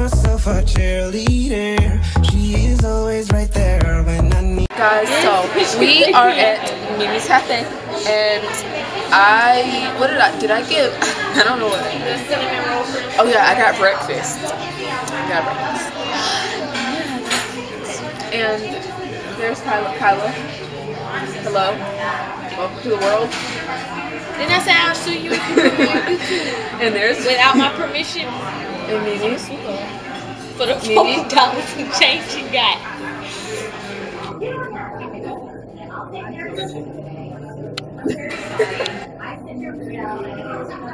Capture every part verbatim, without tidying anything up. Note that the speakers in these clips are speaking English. myself a cheerleader. She is always right there when I need. Guys, so we are at Mimi's cafe, and I what did I did I give? I don't know what. Oh yeah, I got breakfast. I got breakfast. And there's Kyla. Kyla. Hello. Welcome to the world. Then I say I'll sue you if you want to. And there's without my permission. And Mimi's for the forty dollars and change you got.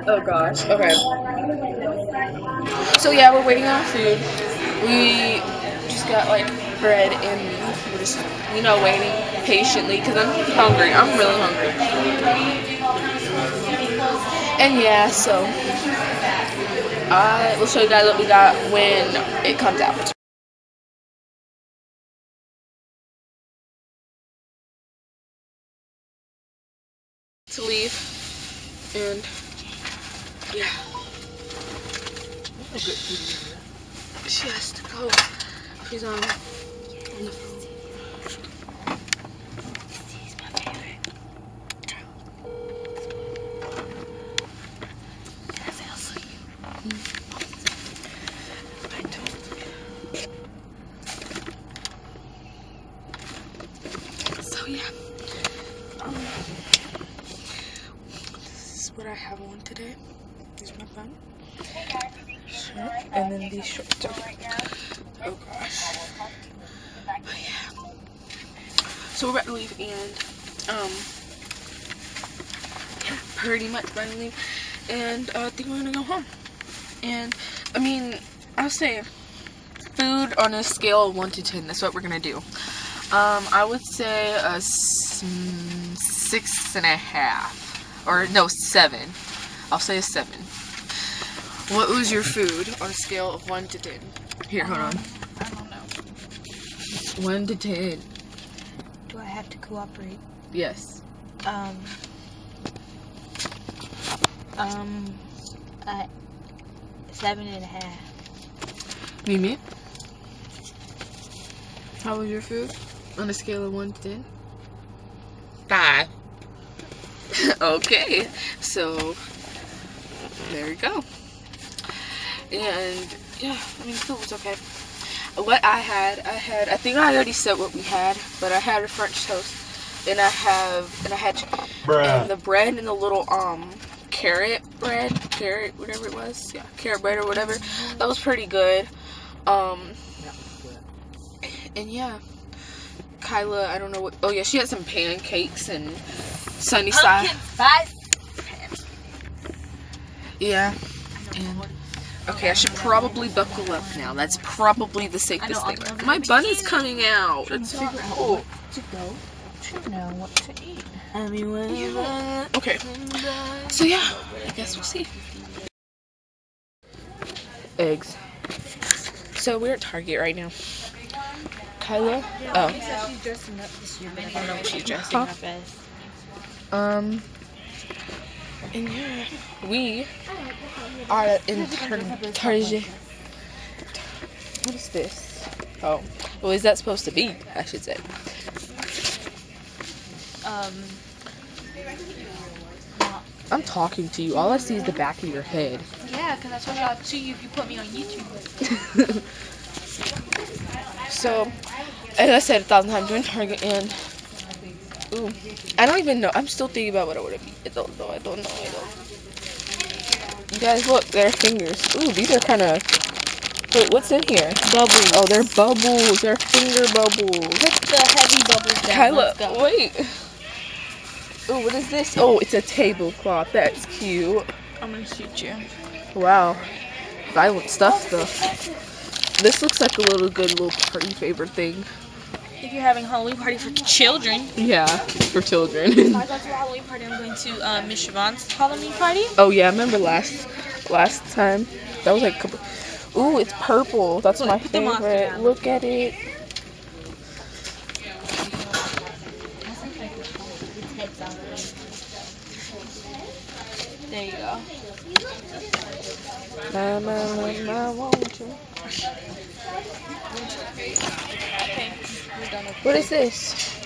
Oh gosh. Okay. So yeah, we're waiting on food. We just got like bread and meat. We're just, you know, waiting patiently because I'm hungry. I'm really hungry. And yeah, so I will show you guys what we got when it comes out. To leave, and yeah, she has to go. She's on, on the phone. This is my favorite. And I say I'll see you. I don't. So yeah. What I have on today. These are my fun shirt and then these shorts. Oh gosh. But yeah. So we're about to leave and um yeah, pretty much about to leave. And uh, I think we're gonna go home. And I mean, I'll say food on a scale of one to ten. That's what we're gonna do. Um, I would say a six and a half. Or no, seven. I'll say a seven. What was your food on a scale of one to ten? Here, um, hold on. I don't know. One to ten. Do I have to cooperate? Yes. Um. Um. Uh, seven and a half. Mimi, how was your food on a scale of one to ten? Five. Okay, so there you go. And yeah, I mean, food was okay. What I had, I had, I think I already said what we had, but I had a French toast, and I have, and I had and the bread and the little um carrot bread, carrot whatever it was, yeah, carrot bread or whatever. That was pretty good. Um, and yeah, Kyla, I don't know what. Oh yeah, she had some pancakes and. Sunny side. Yeah. And, okay, I should probably buckle up now. That's probably the safest thing. My bun is coming out. It's super cool. To go to know what to eat. Okay. So yeah, I guess we'll see. Eggs. So we're at Target right now. Kyla? Oh. She's dressing up this year. I don't know what she's dressing up as. Um, and yeah, we are in Target. What is this? Oh, what is that supposed to be? I should say. Um, I'm talking to you. All I see is the back of your head. Yeah, because that's what I'll see you if you put me on YouTube. So, as I said a thousand times, we're in Target and. Ooh, I don't even know. I'm still thinking about what I would have eaten. I don't know. I don't know. I don't. You guys, look. Their fingers. Ooh, these are kind of... Wait, what's in here? Bubbles. Oh, they're bubbles. They're finger bubbles. Put the heavy bubbles down. Kyla, wait. Ooh, what is this? Oh, it's a tablecloth. That's cute. I'm going to shoot you. Wow. Violent stuff, though. This looks like a little good little party favorite thing. If you're having a Halloween party for children. Yeah, for children. I go to a Halloween party. I'm going to uh, Miss Siobhan's Halloween party. Oh yeah, I remember last last time. That was like a couple. Ooh, it's purple. That's look, my favorite. Look at it. There you go. Come out when I want you. Okay, we're done. What is this?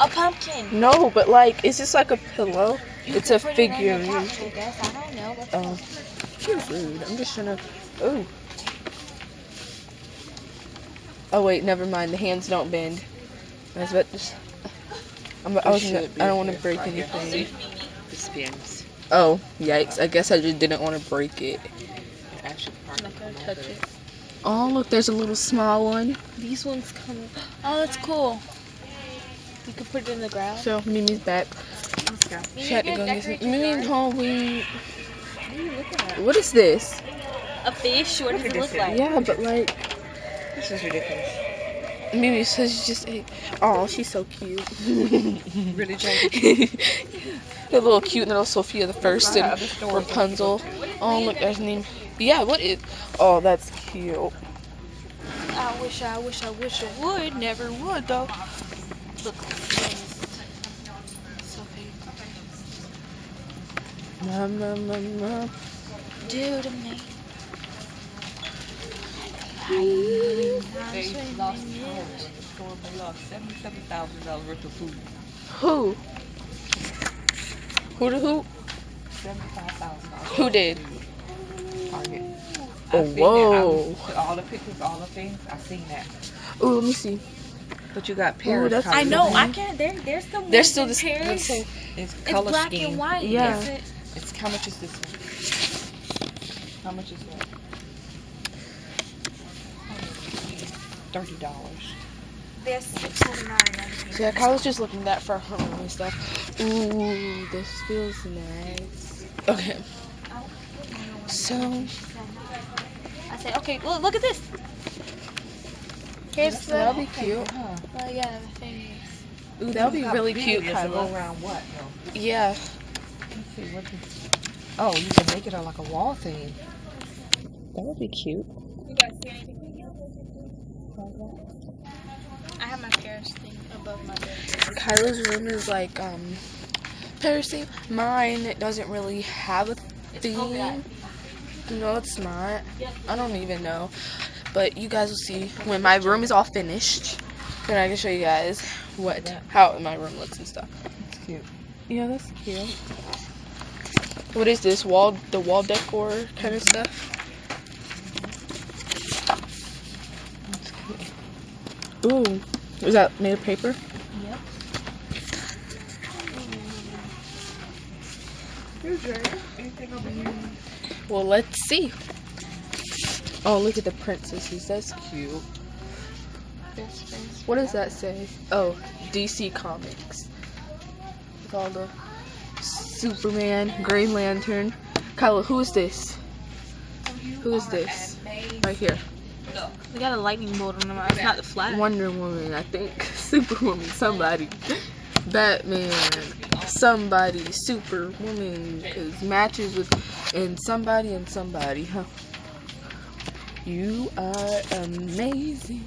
A pumpkin. No, but like, is this like a pillow? You it's a figurine. I, I don't know. What's oh, you're rude. I'm just gonna. Oh. Oh wait, never mind. The hands don't bend. I was about to. I'm, I, was gonna, I don't want to break anything. This bends. Oh, yikes! I guess I just didn't want to break it. I'm not gonna touch it. Oh look, there's a little small one. These ones come. Oh, that's cool. You could put it in the ground. So Mimi's back. Let's go. She had to go get some. Mimi's home. We. What are you looking at? What is this? A fish? What does it look like? Yeah, but like. This is ridiculous. Mimi says she just ate. Oh, she's so cute. Really janky. They're a little cute. Little Sophia the First and Rapunzel. Oh look, there's Mimi. Yeah, what is? Oh, that's cute. I wish, I wish, I wish I would. Never would though. Look. Ma, ma, ma, ma. Do to me. They lost power. The store lost seventy-seven thousand dollars worth of food. Who? Who to who? Seventy-five thousand dollars. Who did? Target. Oh, whoa! I all the pictures, all the things. I seen that. Oh, let me see. But you got Paris. Ooh, I know. I can't. There, there's some. There's still this. Paris. It's, it's color black scheme. And white. Yeah. Is it? It's how much is this one? How much is that? Thirty dollars. There's six forty nine. So yeah, Kyla's just looking at that for her own stuff. Ooh, this feels nice. Okay. So. I say, okay. Look, look at this. Here's the, that'll be cute. Huh? Well, yeah, the thing is. Ooh, that'll be really cute, Kyla. Around what? Though? Yeah. Let's see, what is, oh, you can make it on like a wall thing. That would be cute. You guys see anything? I have my Paris thing above my bed. Kyla's room is like um Paris theme. Mine doesn't really have a theme. No, it's not. I don't even know. But you guys will see when my room is all finished. Then I can show you guys what, how my room looks and stuff. That's cute. Yeah, that's cute. What is this wall? The wall decor kind of stuff. That's cute. Ooh, is that made of paper? Yep. You're good. Anything over here? Well, let's see. Oh, look at the princesses. That's cute. What does that say? Oh, D C Comics. With all the Superman, Green Lantern. Kyla, who is this? Who is this? Right here. We got a lightning bolt on them. It's not the flag. Wonder Woman, I think. Superwoman, somebody. Batman, somebody. Superwoman, because matches with. And somebody and somebody, huh? You are amazing.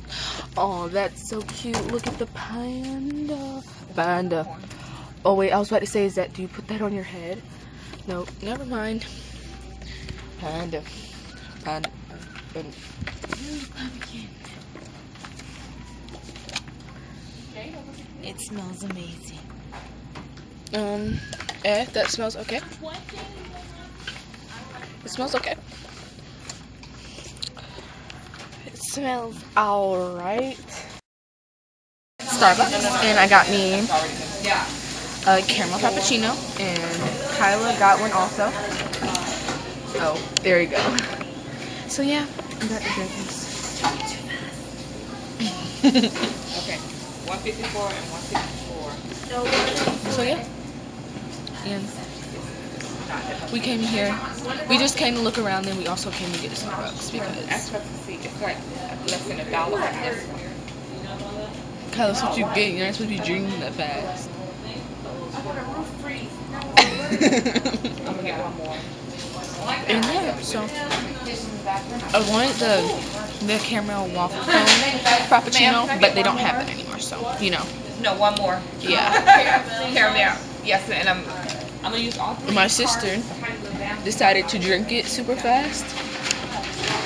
Oh, that's so cute. Look at the panda. Panda. Oh, wait, I was about to say, is that, do you put that on your head? No, never mind. Panda. Panda. Panda. It smells amazing. Um, eh, that smells okay. It smells okay. Smells alright. Starbucks, and I got me a caramel cappuccino, and Kyla got one also. Oh, there you go. So yeah, I got the drinks. Okay, one fifty-four and one sixty-four. So yeah, and we came here. We just came to look around, and we also came to get a Starbucks because. I expect to see it's like less than a dollar on this one. Kyla, that's what you get. You're not supposed to be drinking that fast. I'm gonna get one more. And yeah, so I wanted the the caramel waffle frappuccino, but they don't have it anymore. So you know. No, one more. Yeah. Caramel. Yes, and I'm I'm gonna use all three. My sister decided to drink it super fast,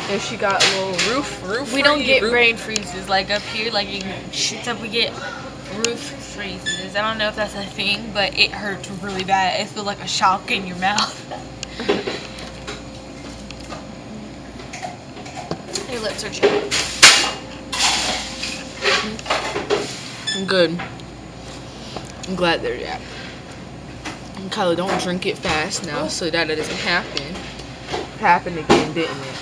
And she got a little roof, roof We don't get roof. brain freezes like up here, like it shoots up, we get roof freezes. I don't know if that's a thing, but it hurts really bad. It feels like a shock in your mouth. Your lips are chapped. Good. I'm glad they're yeah. And Kyla, don't drink it fast now, so that it doesn't happen. It happened again, didn't it?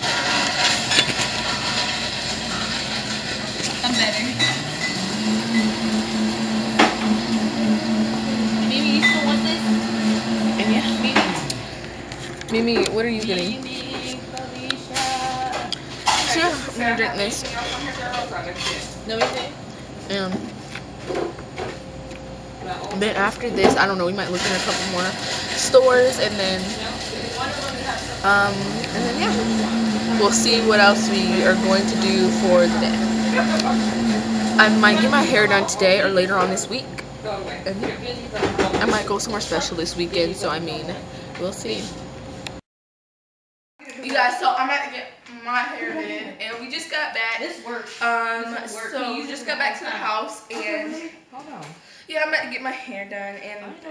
I'm better. Mimi, you still want this? Yeah. Mimi. Mimi, what are you getting? Mimi, Felicia. Sure, I'm gonna drink this. No, we did. Um. Then after this, I don't know, we might look in a couple more stores, and then, um, and then yeah, we'll see what else we are going to do for the day. I might get my hair done today or later on this week, and I might go somewhere special this weekend, so I mean, we'll see. You guys, so I'm about to get my hair done, and we just got back. This works. Um, this work. So you just got back to the house, and... Hold on. Yeah, I'm about to get my hair done,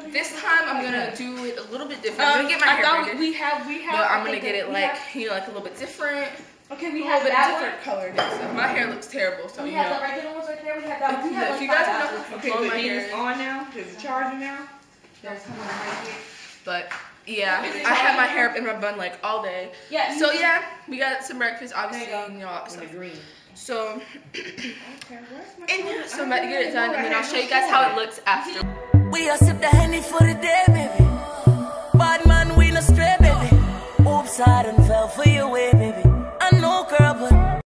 and this time I'm gonna do it a little bit different. I'm gonna get my hair done. We have, we have. But I'm gonna get it like, you know, like a little bit different. Okay, we have that one. A different color. My hair looks terrible, so you know. We have the regular ones right there. We have that one. If you guys know, okay, my hair is on now. It's charging now. That's coming right here. But yeah, I had my hair up in my bun like all day. Yeah. So yeah, we got some breakfast, obviously, and y'all stuff. So, and so I'm about to get it done, and then I'll show you guys how it looks after. We are sip the honey for the day, baby. Bad man, we no stray, baby. Oops, I done fell for your way, baby.